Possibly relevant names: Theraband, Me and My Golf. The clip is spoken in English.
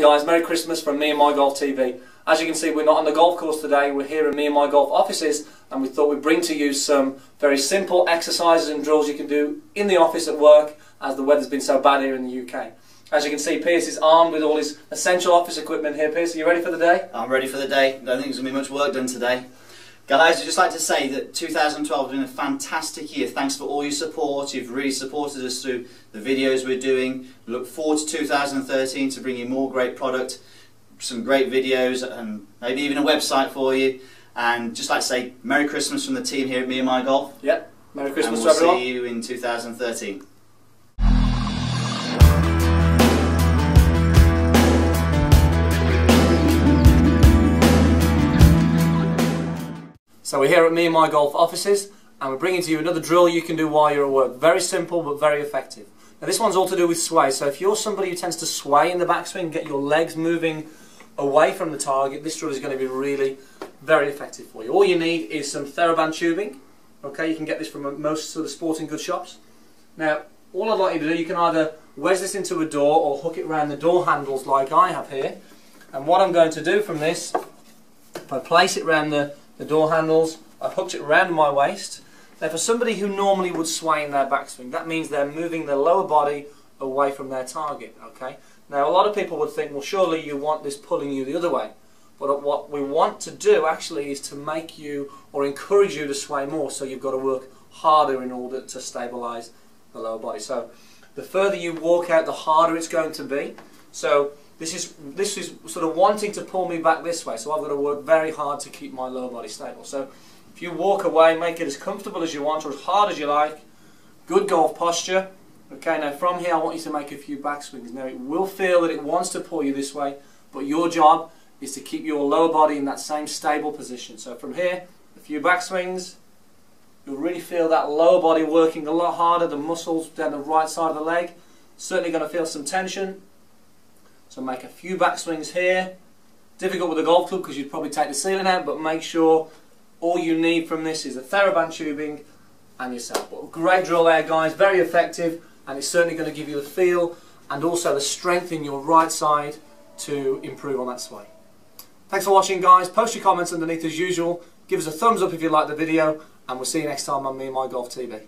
Hey guys, Merry Christmas from Me and My Golf TV. As you can see, we're not on the golf course today, we're here in Me and My Golf offices, and we thought we'd bring to you some very simple exercises and drills you can do in the office at work, as the weather's been so bad here in the UK. As you can see, Pierce is armed with all his essential office equipment here. Pierce, are you ready for the day? I'm ready for the day. Don't think there's going to be much work done today. Guys, I'd just like to say that 2012 has been a fantastic year. Thanks for all your support. You've really supported us through the videos we're doing. We look forward to 2013 to bring you more great product, some great videos, and maybe even a website for you. And just like to say Merry Christmas from the team here at Me and My Golf. Yep, Merry Christmas to everyone. And we'll see you in 2013. So we're here at Me and My Golf offices, and we're bringing to you another drill you can do while you're at work. Very simple but very effective. Now this one's all to do with sway, so if you're somebody who tends to sway in the backswing, get your legs moving away from the target, this drill is going to be really very effective for you. All you need is some Theraband tubing. Okay, you can get this from most sort of sporting goods shops. Now all I'd like you to do, you can either wedge this into a door or hook it around the door handles like I have here. And what I'm going to do from this, if I place it around the door handles, I've hooked it around my waist. Now for somebody who normally would sway in their backswing, that means they're moving their lower body away from their target, okay? Now a lot of people would think, well surely you want this pulling you the other way, but what we want to do actually is to make you, or encourage you to sway more, so you've got to work harder in order to stabilize the lower body. So the further you walk out, the harder it's going to be. So this is sort of wanting to pull me back this way, so I've got to work very hard to keep my lower body stable. So if you walk away, make it as comfortable as you want or as hard as you like. Good golf posture. Okay, now from here I want you to make a few backswings. Now it will feel that it wants to pull you this way, but your job is to keep your lower body in that same stable position. So from here, a few backswings. You'll really feel that lower body working a lot harder, the muscles down the right side of the leg. Certainly going to feel some tension. So make a few backswings here. Difficult with a golf club because you'd probably take the ceiling out, but make sure all you need from this is the Theraband tubing and yourself. But great drill there guys, very effective, and it's certainly going to give you the feel and also the strength in your right side to improve on that sway. Thanks for watching guys, post your comments underneath as usual, give us a thumbs up if you like the video, and we'll see you next time on Me and My Golf TV.